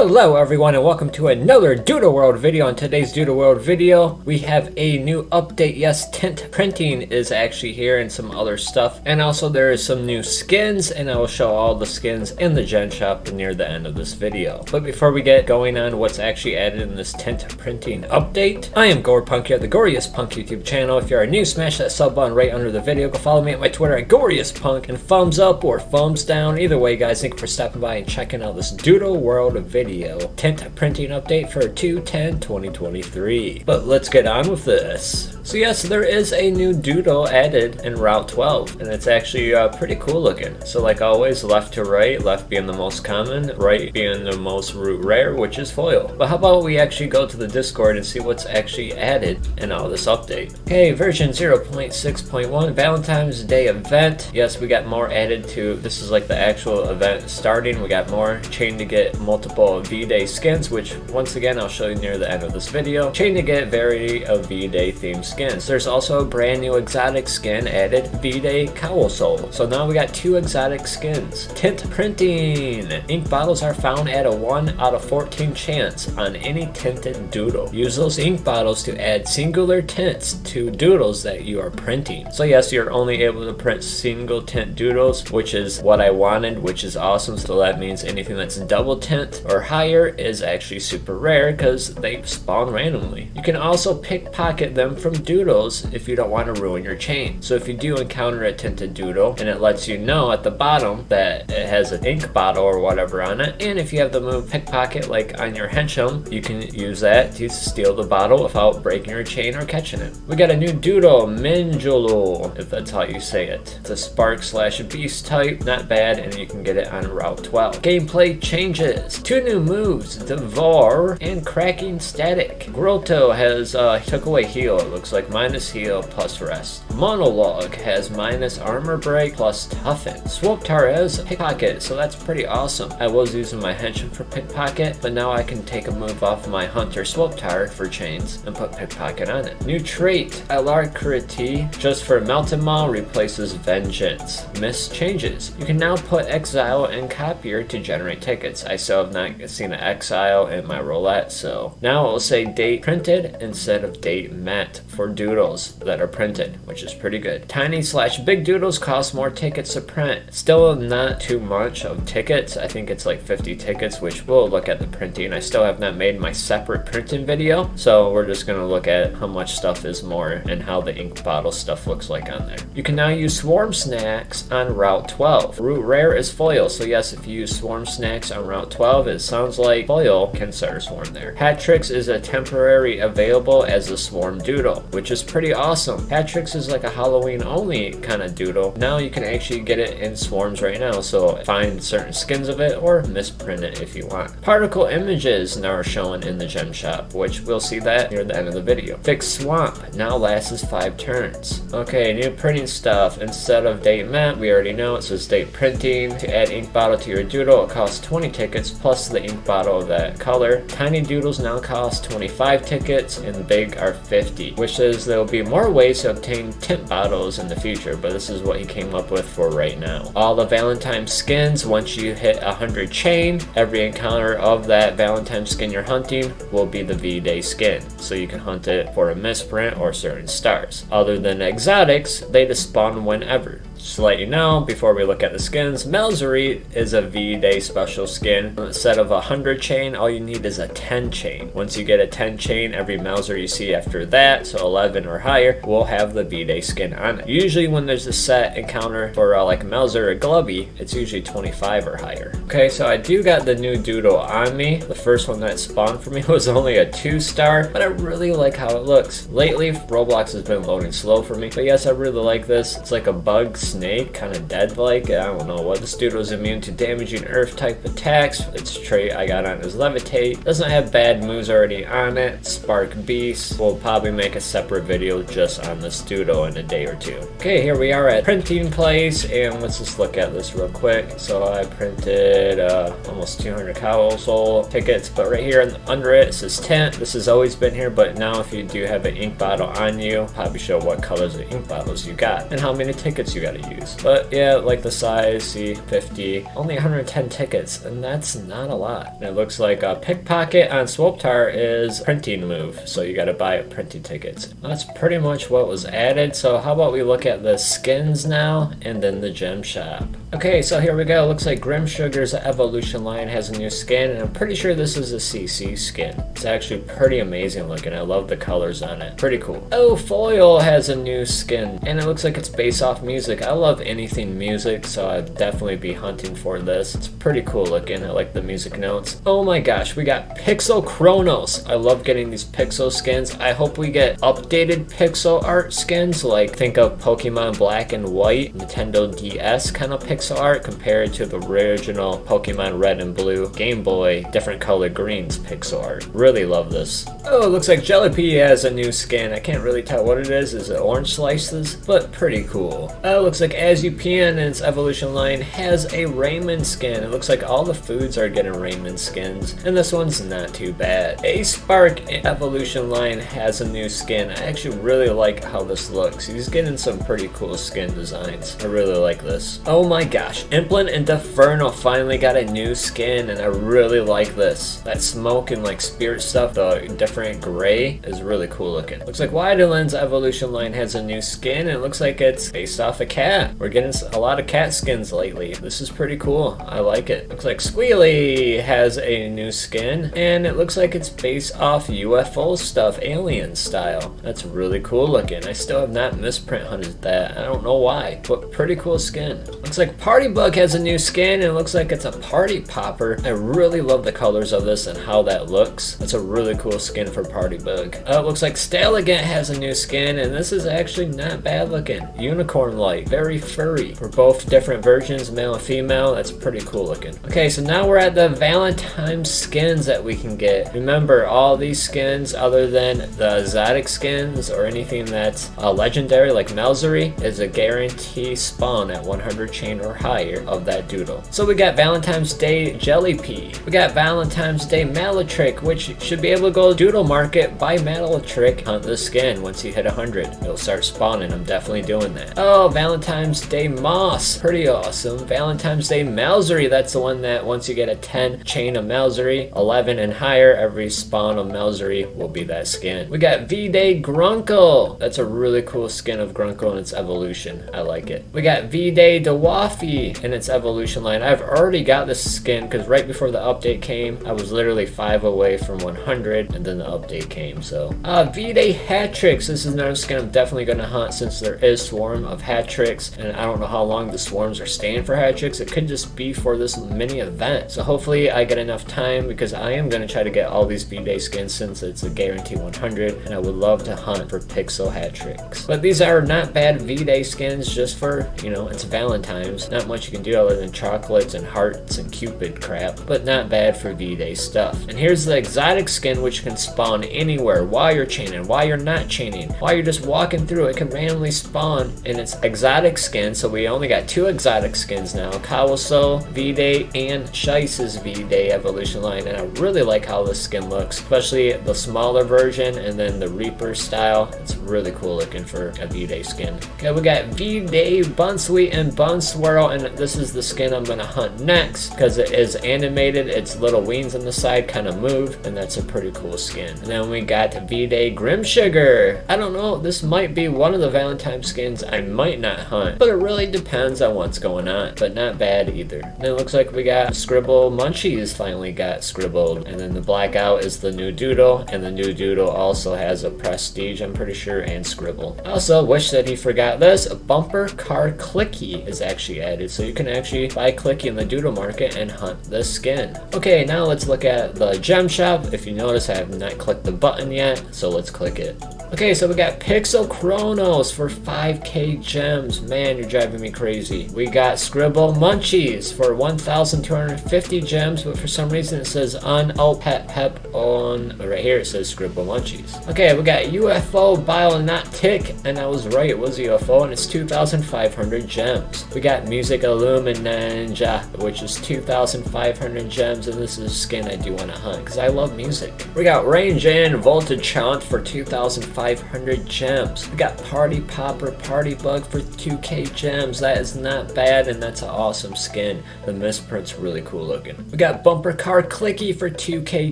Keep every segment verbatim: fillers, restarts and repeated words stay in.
Hello everyone and welcome to another Doodle World video. On today's Doodle World video, we have a new update. Yes, Tint Printing is actually here and some other stuff. And also there is some new skins, and I will show all the skins in the Gen Shop near the end of this video. But before we get going on what's actually added in this Tint Printing update, I am GoriestPunk here at the GoriestPunk YouTube channel. If you are new, smash that sub button right under the video. Go follow me at my Twitter at GoriestPunk, and thumbs up or thumbs down. Either way guys, thank you for stopping by and checking out this Doodle World video. video Tint Printing update for two ten twenty twenty-three. But let's get on with this. So yes, there is a new doodle added in Route twelve, and it's actually uh, pretty cool looking. So like always, left to right, left being the most common, right being the most root rare, which is foil. But how about we actually go to the Discord and see what's actually added in all this update. Okay, version zero point six point one, Valentine's Day event. Yes, we got more added to, this is like the actual event starting. We got more chain to get multiple V-Day skins, which once again I'll show you near the end of this video. Chain to get variety of V-Day themed skins. There's also a brand new exotic skin added, V-Day Kowosu. So now we got two exotic skins. Tint Printing! Ink bottles are found at a one out of fourteen chance on any tinted doodle. Use those ink bottles to add singular tints to doodles that you are printing. So yes, you're only able to print single tint doodles, which is what I wanted, which is awesome. So that means anything that's double tint or higher is actually super rare because they spawn randomly. You can also pickpocket them from doodles if you don't want to ruin your chain. So if you do encounter a tinted doodle, and it lets you know at the bottom that it has an ink bottle or whatever on it, and if you have the move pickpocket like on your Henchum, you can use that to steal the bottle without breaking your chain or catching it. We got a new doodle, Minjoule, if that's how you say it. It's a spark slash beast type, not bad, and you can get it on Route twelve. Gameplay changes. Two new moves, Devor and Cracking Static. Groto has uh, took away heal, it looks like, minus heal plus rest. Monologue has minus armor break plus toughen. Swooptar has pickpocket, so that's pretty awesome. I was using my henchman for pickpocket, but now I can take a move off my hunter Swooptar for chains and put pickpocket on it. New trait, Alarcrity, just for melt and maul, replaces vengeance. Miss changes. You can now put exile and copier to generate tickets. I still have not seen an exile in my roulette, so now it will say date printed instead of date met for doodles that are printed, which is pretty good. Tiny slash big doodles cost more tickets to print. Still not too much of tickets. I think it's like fifty tickets, which we'll look at the printing. I still have not made my separate printing video, so we're just gonna look at how much stuff is more and how the ink bottle stuff looks like on there. You can now use swarm snacks on Route twelve. Root rare is foil, so yes, if you use swarm snacks on Route twelve, it sounds like foil can start a swarm there. Hattrix is a temporary available as a swarm doodle, which is pretty awesome. Hattrix is like a Halloween only kind of doodle. Now you can actually get it in swarms right now, so find certain skins of it or misprint it if you want. Particle images now are shown in the Gem Shop, which we'll see that near the end of the video. Fixed swamp now lasts five turns. Okay, new printing stuff. Instead of date map, we already know it says date printing. To add ink bottle to your doodle, it costs twenty tickets plus the ink bottle of that color. Tiny doodles now cost twenty-five tickets and big are fifty, which says there will be more ways to obtain tint bottles in the future, but this is what he came up with for right now. All the Valentine skins, once you hit one hundred chain, every encounter of that Valentine skin you're hunting will be the V-Day skin, so you can hunt it for a misprint or certain stars. Other than exotics, they just spawn whenever. Just to let you know, before we look at the skins, Malzuri is a V-Day special skin. Instead of a one hundred chain, all you need is a ten chain. Once you get a ten chain, every Malzuri you see after that, so eleven or higher, will have the V-Day skin on it. Usually when there's a set encounter for uh, like Malzuri or Glubby, it's usually twenty-five or higher. Okay, so I do got the new doodle on me. The first one that spawned for me was only a two star, but I really like how it looks. Lately, Roblox has been loading slow for me, but yes, I really like this. It's like a bug snake, kind of dead-like. I don't know what. This doodle is immune to damaging earth-type attacks. Its trait I got on is levitate. Doesn't have bad moves already on it. Spark beast. We'll probably make a separate video just on this doodle in a day or two. Okay, here we are at printing place, and let's just look at this real quick. So I printed uh, almost two hundred console tickets, but right here under it, it says tint. This has always been here, but now if you do have an ink bottle on you, probably show what colors of ink bottles you got and how many tickets you got. to use. But yeah, like the size, see, fifty. Only one hundred ten tickets, and that's not a lot. And it looks like a pickpocket on Swooptar is printing move, so you gotta buy printing tickets. That's pretty much what was added, so how about we look at the skins now, and then the gem shop. Okay, so here we go. Looks like Grim Sugar's evolution line has a new skin, and I'm pretty sure this is a C C skin. It's actually pretty amazing looking. I love the colors on it. Pretty cool. Oh, Foil has a new skin, and it looks like it's based off music. I love anything music, so I'd definitely be hunting for this. It's pretty cool looking. I like the music notes. Oh my gosh, we got Pixel Chronos. I love getting these Pixel skins. I hope we get updated Pixel art skins, like think of Pokemon Black and White, Nintendo D S kind of Pixel art compared to the original Pokemon Red and Blue, Game Boy, different color greens Pixel art. Really love this. Oh, it looks like Jellypee has a new skin. I can't really tell what it is. Is it orange slices? But pretty cool. Oh, it looks like Azupian and its evolution line has a ramen skin. It looks like all the foods are getting ramen skins, and this one's not too bad. A Spark evolution line has a new skin. I actually really like how this looks. He's getting some pretty cool skin designs. I really like this. Oh my gosh, Implorent and Duffernal finally got a new skin, and I really like this. That smoke and like spirit stuff, the different gray, is really cool looking. Looks like Wydolens evolution line has a new skin, and it looks like it's based off a cat. We're getting a lot of cat skins lately. This is pretty cool. I like it. Looks like Squealy has a new skin, and it looks like it's based off U F O stuff, alien style. That's really cool looking. I still have not misprint hunted that. I don't know why, but pretty cool skin. Looks like Party Bug has a new skin, and it looks like it's a party popper. I really love the colors of this and how that looks. That's a really cool skin for Party Bug. Uh, it looks like Stalegant has a new skin, and this is actually not bad looking. Unicorn-like, very furry. For both different versions, male and female, that's pretty cool looking. Okay, so now we're at the Valentine skins that we can get. Remember, all these skins, other than the exotic skins or anything that's uh, legendary like Malzuri, is a guarantee spawn at one hundred chain or higher of that doodle. So we got Valentine's Day Jellypee. We got Valentine's Day Malatrick, which should be able to go doodle market, buy Malatrick, hunt the skin. Once you hit one hundred, it'll start spawning. I'm definitely doing that. Oh, Valentine's Day Moss. Pretty awesome. Valentine's Day Malzuri. That's the one that once you get a ten chain of Malzuri, eleven and higher, every spawn of Malzuri will be that skin. We got V-Day Grunkle. That's a really cool skin of Grunkle and its evolution. I like it. We got V-Day Dewaf in its evolution line. I've already got this skin because right before the update came, I was literally five away from one hundred, and then the update came. So uh, V-Day Hattrix. This is another skin I'm definitely going to hunt since there is swarm of Hattrix, and I don't know how long the swarms are staying for Hattrix. It could just be for this mini event. So hopefully I get enough time because I am going to try to get all these V-Day skins since it's a guarantee one hundred, and I would love to hunt for Pixel Hattrix. But these are not bad V-Day skins just for, you know, it's Valentine's. Not much you can do other than chocolates and hearts and Cupid crap, but not bad for V-Day stuff. And here's the exotic skin, which can spawn anywhere while you're chaining, while you're not chaining, while you're just walking through. It can randomly spawn, and it's exotic skin, so we only got two exotic skins now. Kowosu V-Day and Shise's V-Day evolution line, and I really like how this skin looks, especially the smaller version and then the Reaper style. It's really cool looking for a V-Day skin. Okay, we got V-Day Bunsweet and Bunswirl, and this is the skin I'm gonna hunt next because it is animated. It's little wings on the side kind of move, and that's a pretty cool skin. And then we got V-Day Grim Sugar. I don't know, this might be one of the Valentine skins I might not hunt, but it really depends on what's going on, but not bad either. And it looks like we got Scribble Munchies finally got scribbled, and then the blackout is the new doodle, and the new doodle also has a prestige, I'm pretty sure, and scribble. I also wish that he forgot this. A bumper car Clicky is actually added, so you can actually buy Clicky in the doodle market and hunt this skin. Okay, now let's look at the gem shop. If you notice, I have not clicked the button yet, so let's click it. Okay, so we got Pixel Chronos for five K gems. Man, you're driving me crazy. We got Scribble Munchies for one thousand two hundred fifty gems, but for some reason it says on oh pep pep on right here. It says Scribble Munchies. Okay, we got U F O Bile Not Tick, and I was right, it was U F O, and it's two thousand five hundred gems. We got Music Illumin Ninja, which is two thousand five hundred gems, and this is a skin I do want to hunt because I love music. We got Rain Jan Voltage Chonk for two thousand five hundred gems. We got Party Popper Party Bug for two K gems. That is not bad, and that's an awesome skin. The misprint's really cool looking. We got Bumper Car Clicky for two K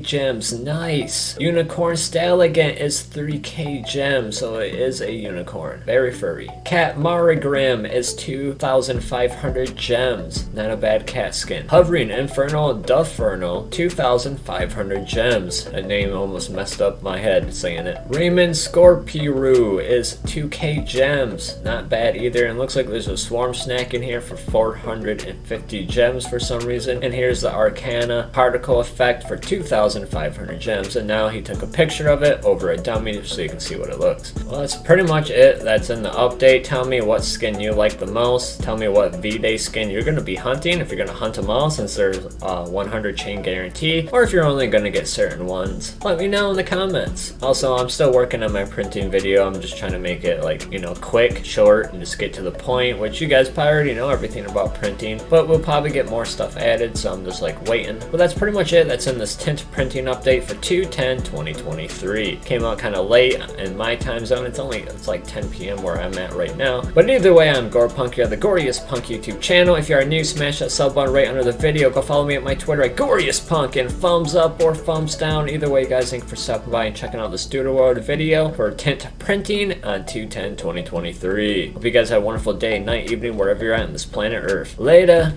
gems. Nice. Unicorn Stalegant is three K gems, so it is a unicorn. Very furry. Cat Marigrim is two thousand five hundred gems. Not a bad cat skin. Hovering Inferno Duffernal, two thousand five hundred gems. That name almost messed up my head saying it. Raymond Scorpiru is two K gems. Not bad either, and looks like there's a Swarm Snack in here for four hundred fifty gems for some reason. And here's the Arcana particle effect for two thousand five hundred gems, and now he took a picture of it over a dummy so you can see what it looks. Well, that's pretty much it that's in the update. Tell me what skin you like the most. Tell me what V-Day skin you're going to be hunting, if you're going to hunt them all since there's a one hundred chain guarantee, or if you're only going to get certain ones. Let me know in the comments. Also, I'm still working on my printing video. I'm just trying to make it, like, you know, quick, short, and just get to the point, which you guys probably already know everything about printing, but we'll probably get more stuff added, so I'm just like waiting. But that's pretty much it. That's in this Tint Printing update for two ten twenty twenty-three. Came out kind of late in my time zone. It's only it's like ten P M where I'm at right now. But either way, I'm GoriestPunk, you're the GoriestPunk YouTube channel. If you are new, smash that sub button right under the video. Go follow me at my Twitter at GoriestPunk, and thumbs up or thumbs down. Either way, guys, thank you for stopping by and checking out this Doodle World video for Tint Printing on two ten twenty twenty-three. Hope you guys have a wonderful day, night, evening, wherever you're at on this planet Earth. Later.